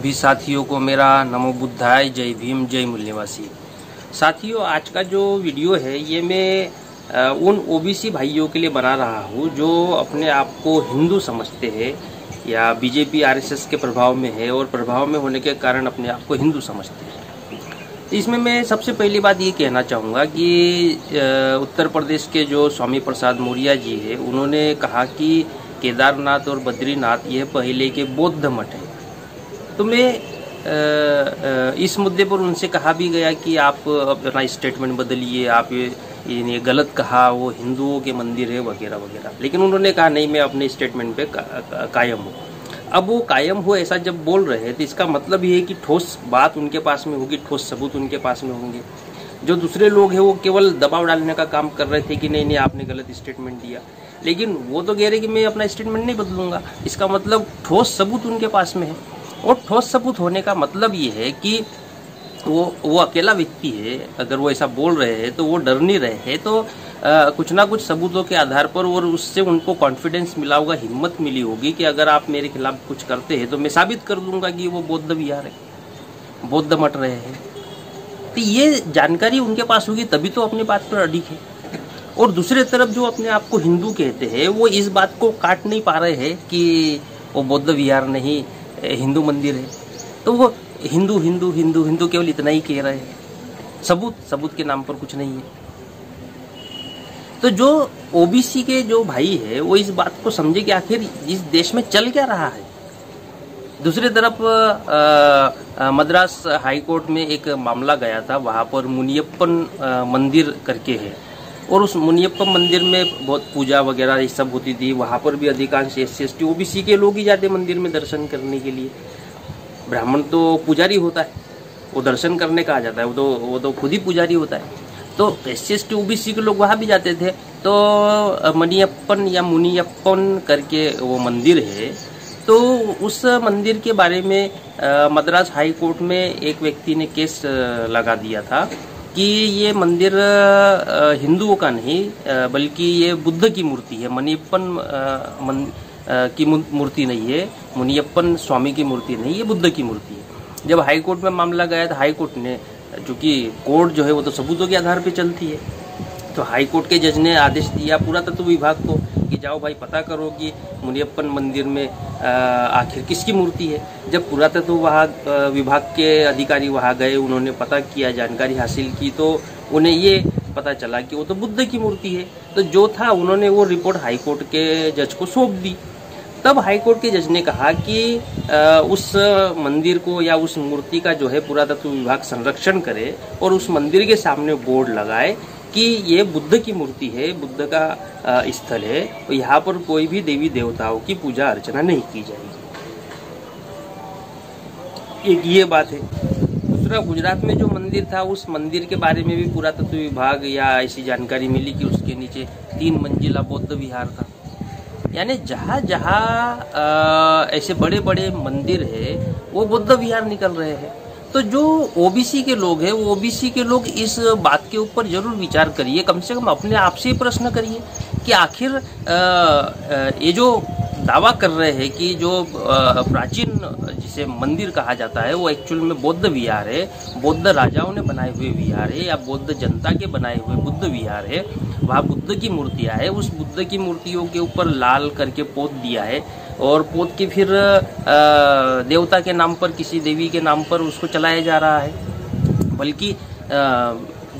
सभी साथियों को मेरा नमो बुद्धाय, जय भीम, जय मूल्यवासी। साथियों, आज का जो वीडियो है ये मैं उन ओबीसी भाइयों के लिए बना रहा हूँ जो अपने आप को हिंदू समझते हैं या बीजेपी आरएसएस के प्रभाव में है और प्रभाव में होने के कारण अपने आप को हिंदू समझते हैं। इसमें मैं सबसे पहली बात ये कहना चाहूँगा कि उत्तर प्रदेश के जो स्वामी प्रसाद मौर्या जी है उन्होंने कहा कि केदारनाथ और बद्रीनाथ ये पहले के बौद्ध मठ है। तो मैं इस मुद्दे पर उनसे कहा भी गया कि आप अपना स्टेटमेंट बदलिए, आप ये गलत कहा, वो हिंदुओं के मंदिर है वगैरह वगैरह, लेकिन उन्होंने कहा नहीं, मैं अपने स्टेटमेंट पे कायम हूँ। अब वो कायम हो ऐसा जब बोल रहे हैं तो इसका मतलब ये है कि ठोस बात उनके पास में होगी, ठोस सबूत उनके पास में होंगे। जो दूसरे लोग हैं वो केवल दबाव डालने का काम कर रहे थे कि नहीं नहीं आपने गलत स्टेटमेंट दिया, लेकिन वो तो कह रहे कि मैं अपना स्टेटमेंट नहीं बदलूँगा। इसका मतलब ठोस सबूत उनके पास में है और ठोस सबूत होने का मतलब ये है कि वो अकेला व्यक्ति है। अगर वो ऐसा बोल रहे हैं तो वो डर नहीं रहे हैं, तो कुछ ना कुछ सबूतों के आधार पर और उससे उनको कॉन्फिडेंस मिला होगा, हिम्मत मिली होगी कि अगर आप मेरे खिलाफ कुछ करते हैं तो मैं साबित कर दूंगा कि वो बौद्ध विहार है, बौद्ध मठ रहे हैं। तो ये जानकारी उनके पास होगी तभी तो अपनी बात पर अडिग है। और दूसरे तरफ जो अपने आप को हिंदू कहते हैं वो इस बात को काट नहीं पा रहे हैं कि वो बौद्ध विहार नहीं हिंदू मंदिर है, तो वो हिंदू हिंदू हिंदू हिंदू केवल इतना ही कह रहे हैं, सबूत के नाम पर कुछ नहीं है। तो जो ओबीसी के जो भाई है वो इस बात को समझे कि आखिर इस देश में चल क्या रहा है। दूसरी तरफ मद्रास हाई कोर्ट में एक मामला गया था, वहाँ पर मुनियप्पन मंदिर करके है और उस मुनियप्पम मंदिर में बहुत पूजा वगैरह ये सब होती थी। वहाँ पर भी अधिकांश SC ST OBC के लोग ही जाते मंदिर में दर्शन करने के लिए। ब्राह्मण तो पुजारी होता है, वो दर्शन करने का आ जाता है, वो तो खुद ही पुजारी होता है। तो SC ST OBC के लोग वहाँ भी जाते थे। तो मुनियप्पन या मुनियप्पन करके वो मंदिर है, तो उस मंदिर के बारे में मद्रास हाई कोर्ट में एक व्यक्ति ने केस लगा दिया था कि ये मंदिर हिंदुओं का नहीं बल्कि ये बुद्ध की मूर्ति है, मुनियप्पन की मूर्ति नहीं है, मुनियप्पन स्वामी की मूर्ति नहीं, ये बुद्ध की मूर्ति है। जब हाई कोर्ट में मामला गया तो हाई कोर्ट ने, चूँकि कोर्ट जो है वो तो सबूतों के आधार पे चलती है, तो हाई कोर्ट के जज ने आदेश दिया पुरातत्व विभाग को कि जाओ भाई पता करो कि मुनियप्पन मंदिर में आखिर किसकी मूर्ति है। जब पुरातत्व विभाग के अधिकारी वहाँ गए, उन्होंने पता किया, जानकारी हासिल की, तो उन्हें ये पता चला कि वो तो बुद्ध की मूर्ति है। तो जो था उन्होंने वो रिपोर्ट हाई कोर्ट के जज को सौंप दी। तब हाई कोर्ट के जज ने कहा कि उस मंदिर को या उस मूर्ति का जो है पुरातत्व विभाग संरक्षण करे और उस मंदिर के सामने बोर्ड लगाए कि ये बुद्ध की मूर्ति है, बुद्ध का स्थल है और यहाँ पर कोई भी देवी देवताओं की पूजा अर्चना नहीं की जाएगी। एक ये बात है। दूसरा, गुजरात में जो मंदिर था उस मंदिर के बारे में भी पुरातत्व विभाग या ऐसी जानकारी मिली कि उसके नीचे 3 मंजिला बौद्ध विहार था। यानी जहाँ जहाँ ऐसे बड़े बड़े मंदिर है वो बौद्ध विहार निकल रहे हैं। तो जो ओबीसी के लोग हैं, वो ओबीसी के लोग इस बात के ऊपर जरूर विचार करिए, कम से कम अपने आप से प्रश्न करिए कि आखिर ये जो दावा कर रहे हैं कि जो प्राचीन जिसे मंदिर कहा जाता है वो एक्चुअल में बौद्ध विहार है, बौद्ध राजाओं ने बनाए हुए विहार है या बौद्ध जनता के बनाए हुए बुद्ध विहार है, वहाँ बुद्ध की मूर्तियाँ है, उस बुद्ध की मूर्तियों के ऊपर लाल करके पोत दिया है और पोत के फिर देवता के नाम पर, किसी देवी के नाम पर उसको चलाया जा रहा है। बल्कि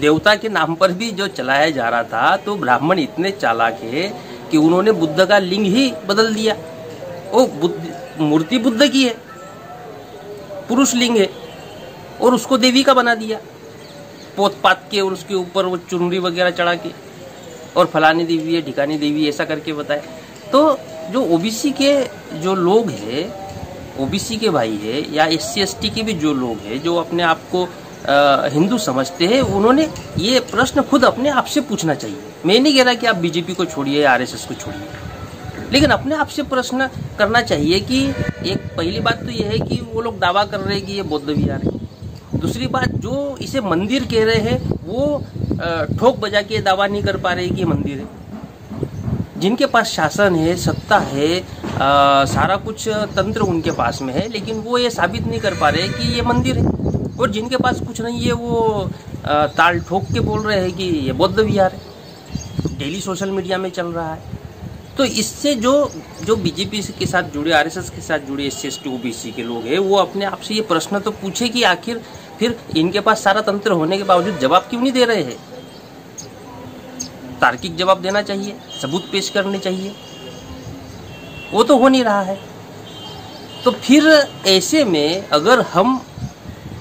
देवता के नाम पर भी जो चलाया जा रहा था, तो ब्राह्मण इतने चालाक है कि उन्होंने बुद्ध का लिंग ही बदल दिया। वो मूर्ति बुद्ध की है, पुरुष लिंग है, और उसको देवी का बना दिया पोत पात के और उसके ऊपर वो चुनरी वगैरह चढ़ा के और फलानी देवी है, ढिकानी देवी, ऐसा करके बताए। तो जो ओबीसी के जो लोग हैं, ओबीसी के भाई है या SC ST के भी जो लोग हैं जो अपने आप को हिंदू समझते हैं, उन्होंने ये प्रश्न खुद अपने आप से पूछना चाहिए। मैं नहीं कह रहा कि आप BJP को छोड़िए, RSS को छोड़िए, लेकिन अपने आप से प्रश्न करना चाहिए कि एक पहली बात तो ये है कि वो लोग दावा कर रहे हैं कि ये बौद्ध विहार है। दूसरी बात, जो इसे मंदिर कह रहे हैं वो ठोक बजा के दावा नहीं कर पा रहे कि ये मंदिर है। जिनके पास शासन है, सत्ता है, सारा कुछ तंत्र उनके पास में है, लेकिन वो ये साबित नहीं कर पा रहे कि ये मंदिर है। और जिनके पास कुछ नहीं है वो ताल ठोक के बोल रहे हैं कि ये बौद्ध विहार है, डेली सोशल मीडिया में चल रहा है। तो इससे जो बीजेपी के साथ जुड़े, आरएसएस के साथ जुड़े, SC, ST, OBC के लोग हैं, वो अपने आप से ये प्रश्न तो पूछे कि आखिर फिर इनके पास सारा तंत्र होने के बावजूद जवाब क्यों नहीं दे रहे हैं। तार्किक जवाब देना चाहिए, सबूत पेश करने चाहिए, वो तो हो नहीं रहा है। तो फिर ऐसे में अगर हम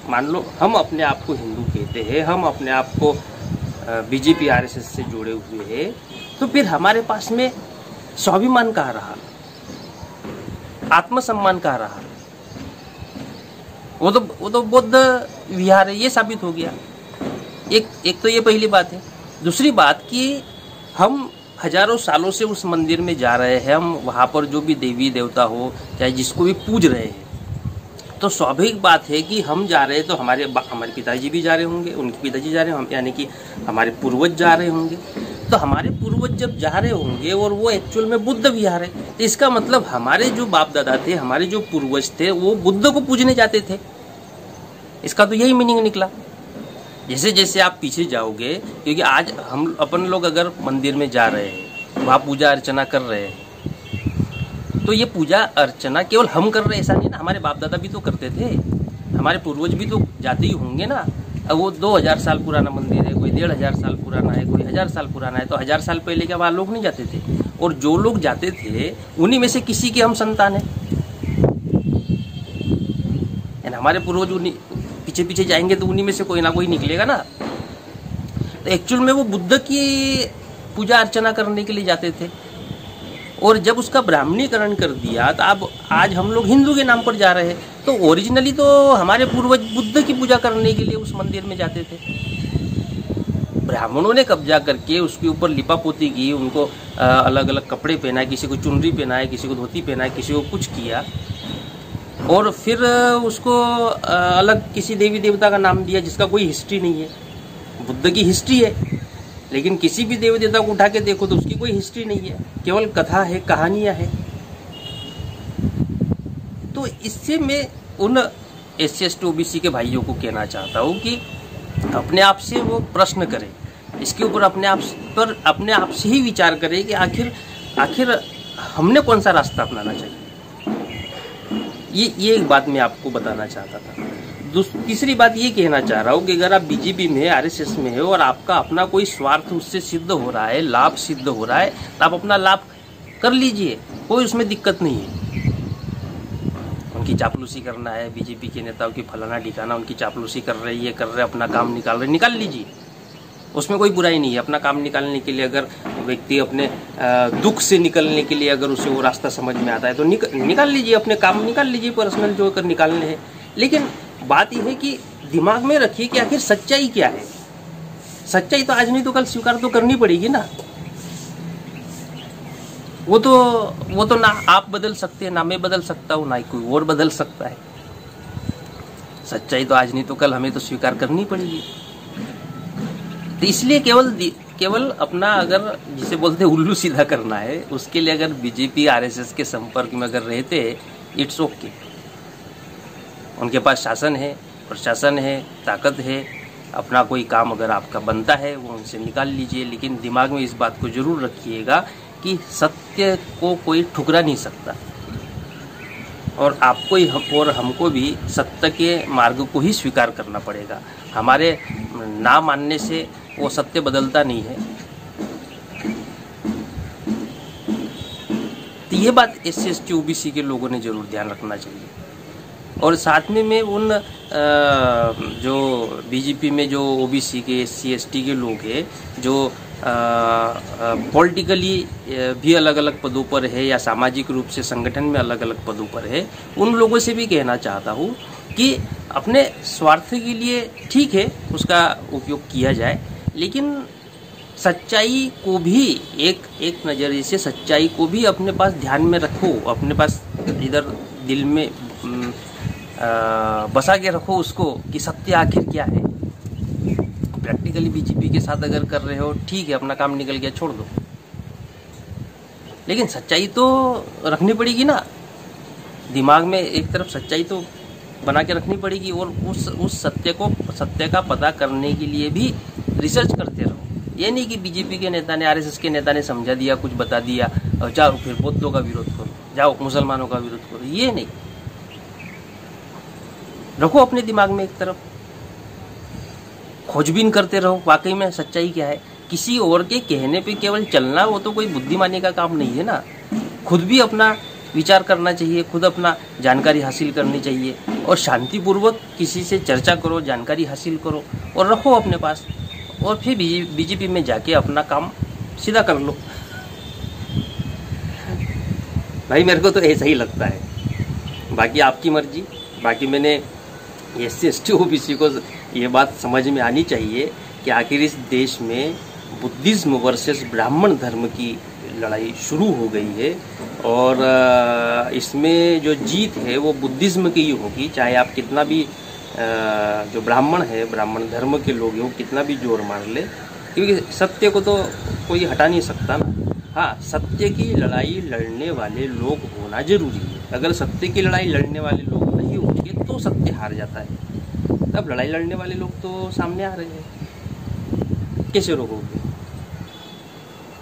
मान लो हम अपने आप को हिंदू कहते हैं, हम अपने आप को बीजेपी RSS से जुड़े हुए हैं, तो फिर हमारे पास में स्वाभिमान कहाँ रहा, आत्मसम्मान कहाँ रहा। वो तो बौद्ध विहार है ये साबित हो गया। एक तो ये पहली बात है। दूसरी बात कि हम हजारों सालों से उस मंदिर में जा रहे हैं, हम वहाँ पर जो भी देवी देवता हो चाहे जिसको भी पूज रहे हैं, तो स्वाभाविक बात है कि हम जा रहे हैं तो हमारे पिताजी भी जा रहे होंगे, उनके पिताजी जा रहे होंगे, यानी कि हमारे पूर्वज जा रहे होंगे। तो हमारे पूर्वज जब जा रहे होंगे और वो एक्चुअल में बुद्ध विहार है, तो इसका मतलब हमारे जो बाप दादा थे, हमारे जो पूर्वज थे, वो बुद्ध को पूजने जाते थे। इसका तो यही मीनिंग निकला। जैसे जैसे आप पीछे जाओगे, क्योंकि आज हम अपन लोग अगर मंदिर में जा रहे हैं, वहाँ पूजा अर्चना कर रहे हैं, तो ये पूजा अर्चना केवल हम कर रहे हैं ऐसा नहीं ना, हमारे बाप दादा भी तो करते थे, हमारे पूर्वज भी तो जाते ही होंगे ना। अब वो 2000 साल पुराना मंदिर है, कोई 1500 साल पुराना है, कोई 1000 साल पुराना है। तो 1000 साल पहले के वहाँ लोग नहीं जाते थे, और जो लोग जाते थे उन्हीं में से किसी के हम संतान है। हमारे पूर्वज उन्हीं पीछे पीछे जाएंगे तो उन्हीं में से कोई ना कोई निकलेगा ना। तो एक्चुअल में वो बुद्ध की पूजा अर्चना करने के लिए जाते थे, और जब उसका ब्राह्मणीकरण कर दिया तो अब आज हम लोग हिंदू के नाम पर जा रहे हैं। तो ओरिजिनली तो हमारे पूर्वज बुद्ध की पूजा करने के लिए उस मंदिर में जाते थे। ब्राह्मणों ने कब्जा करके उसके ऊपर लिपापोती की, उनको अलग अलग कपड़े पहनाए, किसी को चुनरी पहनाए, किसी को धोती पहनाए, किसी को कुछ किया, और फिर उसको अलग किसी देवी देवता का नाम दिया जिसका कोई हिस्ट्री नहीं है। बुद्ध की हिस्ट्री है, लेकिन किसी भी देवी देवता को उठा के देखो तो उसकी कोई हिस्ट्री नहीं है, केवल कथा है, कहानियाँ है। तो इससे मैं उन SC, ST, OBC के भाइयों को कहना चाहता हूँ कि अपने आप से वो प्रश्न करें, इसके ऊपर अपने आप से ही विचार करें कि आखिर हमने कौन सा रास्ता अपनाना चाहिए। ये एक बात मैं आपको बताना चाहता था। तीसरी बात ये कहना चाह रहा हूँ कि अगर आप बीजेपी में, RSS में है और आपका अपना कोई स्वार्थ उससे सिद्ध हो रहा है, लाभ सिद्ध हो रहा है, तो आप अपना लाभ कर लीजिए, कोई उसमें दिक्कत नहीं है। उनकी चापलूसी करना है, बीजेपी के नेताओं की फलाना ढिकाना, उनकी चापलूसी कर रही है, कर रहे, अपना काम निकाल रहे, निकाल लीजिए, उसमें कोई बुराई नहीं है। अपना काम निकालने के लिए अगर व्यक्ति अपने दुख से निकलने के लिए अगर उसे वो रास्ता समझ में आता है तो निकाल लीजिए, अपने काम निकाल लीजिए, पर्सनल जो कर निकालने हैं। लेकिन बात यह है कि दिमाग में रखिए कि आखिर सच्चाई क्या है। सच्चाई तो आज नहीं तो कल स्वीकार तो करनी पड़ेगी ना। वो तो ना आप बदल सकते हैं, ना मैं बदल सकता हूँ, ना कोई और बदल सकता है। सच्चाई तो आज नहीं तो कल हमें तो स्वीकार करनी पड़ेगी। तो इसलिए केवल अपना, अगर जिसे बोलते हैं उल्लू सीधा करना है, उसके लिए अगर बीजेपी RSS के संपर्क में अगर रहते इट्स ओके। उनके पास शासन है, प्रशासन है, ताकत है। अपना कोई काम अगर आपका बनता है वो उनसे निकाल लीजिए, लेकिन दिमाग में इस बात को जरूर रखिएगा कि सत्य को कोई ठुकरा नहीं सकता, और आपको ही और हमको भी सत्य के मार्ग को ही स्वीकार करना पड़ेगा। हमारे ना मानने से वो सत्य बदलता नहीं है। तो ये बात SC, ST, OBC के लोगों ने जरूर ध्यान रखना चाहिए। और साथ में मैं उन जो बीजेपी में जो OBC के, SC, ST के लोग हैं, जो पॉलिटिकली भी अलग अलग पदों पर है या सामाजिक रूप से संगठन में अलग अलग पदों पर है, उन लोगों से भी कहना चाहता हूँ कि अपने स्वार्थ के लिए ठीक है उसका उपयोग किया जाए, लेकिन सच्चाई को भी एक नज़रिए से सच्चाई को भी अपने पास ध्यान में रखो, अपने पास इधर दिल में बसा के रखो उसको कि सत्य आखिर क्या है। प्रैक्टिकली बीजेपी के साथ अगर कर रहे हो ठीक है, अपना काम निकल गया छोड़ दो, लेकिन सच्चाई तो रखनी पड़ेगी ना, दिमाग में एक तरफ सच्चाई तो बना के रखनी पड़ेगी, और उस सत्य का पता करने के लिए भी रिसर्च करते रहो। ये नहीं कि बीजेपी के नेता ने, आरएसएस के नेता ने समझा दिया, कुछ बता दिया और जाओ फिर बौद्धों का विरोध करो, जाओ मुसलमानों का विरोध करो, ये नहीं। रखो अपने दिमाग में एक तरफ, खोजबीन करते रहो वाकई में सच्चाई क्या है। किसी और के कहने पे केवल चलना वो तो कोई बुद्धिमानी का काम नहीं है ना। खुद भी अपना विचार करना चाहिए, खुद अपना जानकारी हासिल करनी चाहिए, और शांतिपूर्वक किसी से चर्चा करो, जानकारी हासिल करो और रखो अपने पास, और फिर बीजेपी में जाके अपना काम सीधा कर लो। भाई मेरे को तो ऐसा ही लगता है, बाकी आपकी मर्जी। बाकी मैंने SC ST OBC को ये बात समझ में आनी चाहिए कि आखिर इस देश में बुद्धिज़्म वर्सेस ब्राह्मण धर्म की लड़ाई शुरू हो गई है, और इसमें जो जीत है वो बुद्धिज़्म की ही होगी। चाहे आप कितना भी जो ब्राह्मण है, ब्राह्मण धर्म के लोग हैं, वो कितना भी जोर मार ले, क्योंकि सत्य को तो कोई हटा नहीं सकता ना। हाँ, सत्य की लड़ाई लड़ने वाले लोग होना जरूरी है। अगर सत्य की लड़ाई लड़ने वाले लोग नहीं होंगे तो सत्य हार जाता है। तब लड़ाई लड़ने वाले लोग तो सामने आ रहे हैं, कैसे रोकोगे?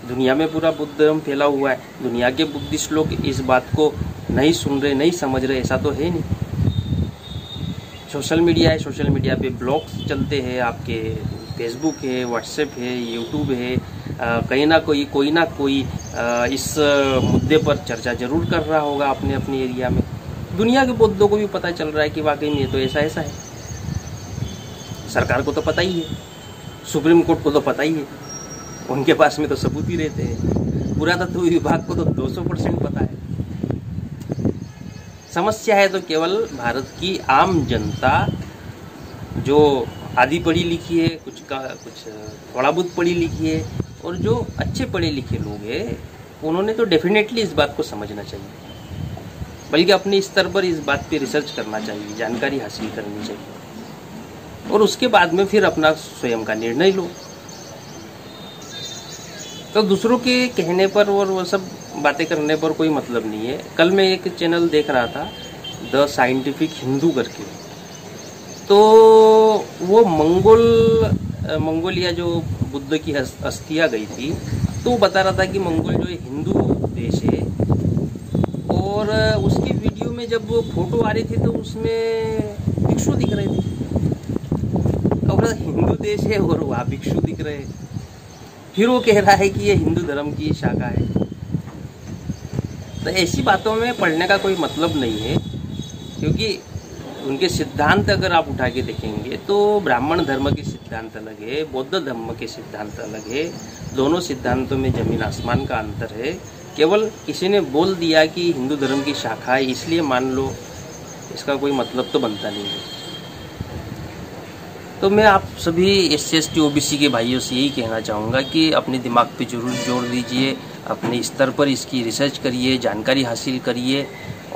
दुनिया में पूरा बुद्ध धर्म फैला हुआ है, दुनिया के बुद्धिस्ट लोग इस बात को नहीं सुन रहे, नहीं समझ रहे, ऐसा तो है नहीं। सोशल मीडिया है, सोशल मीडिया पे ब्लॉग्स चलते हैं, आपके फेसबुक है, व्हाट्सएप है, यूट्यूब है, कोई ना कोई इस मुद्दे पर चर्चा जरूर कर रहा होगा अपने अपने एरिया में। दुनिया के बौद्धों को भी पता चल रहा है कि वाकई में तो ऐसा है। सरकार को तो पता ही है, सुप्रीम कोर्ट को तो पता ही है, उनके पास में तो सबूत ही रहते हैं। पुरातत्व विभाग को तो 200% पता है। समस्या है तो केवल भारत की आम जनता, जो आधी पढ़ी लिखी है, कुछ थोड़ा बहुत पढ़ी लिखी है, और जो अच्छे पढ़े लिखे लोग हैं, उन्होंने तो डेफिनेटली इस बात को समझना चाहिए, बल्कि अपने स्तर पर इस बात पे रिसर्च करना चाहिए, जानकारी हासिल करनी चाहिए, और उसके बाद में फिर अपना स्वयं का निर्णय लो। तो दूसरों के कहने पर और वह सब बातें करने पर कोई मतलब नहीं है। कल मैं एक चैनल देख रहा था, द साइंटिफिक हिंदू करके, तो वो मंगोलिया जो बुद्ध की अस्थियाँ गई थी, तो वो बता रहा था कि मंगोल जो हिंदू देश है, और उसकी वीडियो में जब वो फोटो आ रही थी तो उसमें भिक्षु दिख रहे थे। और हिंदू देश है और वहाँ भिक्षु दिख रहे हैं। फिर वो कह रहा है कि ये हिंदू धर्म की शाखा है। तो ऐसी बातों में पढ़ने का कोई मतलब नहीं है, क्योंकि उनके सिद्धांत अगर आप उठा के देखेंगे तो ब्राह्मण धर्म के सिद्धांत अलग है, बौद्ध धर्म के सिद्धांत अलग है। दोनों सिद्धांतों में जमीन आसमान का अंतर है। केवल किसी ने बोल दिया कि हिंदू धर्म की शाखा है इसलिए मान लो, इसका कोई मतलब तो बनता नहीं है। तो मैं आप सभी SC ST OBC के भाइयों से यही कहना चाहूँगा कि अपने दिमाग पर जरूर जोर दीजिए, अपने स्तर पर इसकी रिसर्च करिए, जानकारी हासिल करिए,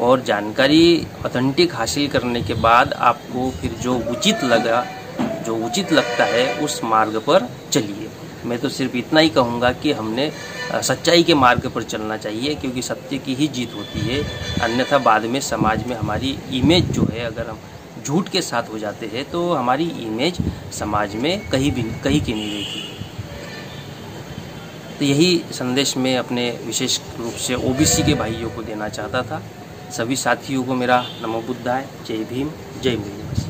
और जानकारी ऑथेंटिक हासिल करने के बाद आपको फिर जो उचित लगता है उस मार्ग पर चलिए। मैं तो सिर्फ इतना ही कहूँगा कि हमने सच्चाई के मार्ग पर चलना चाहिए, क्योंकि सत्य की ही जीत होती है। अन्यथा बाद में समाज में हमारी इमेज जो है, अगर हम झूठ के साथ हो जाते हैं तो हमारी इमेज समाज में कहीं की नहीं रहेगी। तो यही संदेश मैं अपने विशेष रूप से OBC के भाइयों को देना चाहता था। सभी साथियों को मेरा नमो बुद्धाय, जय भीम, जय मुनियप्पम।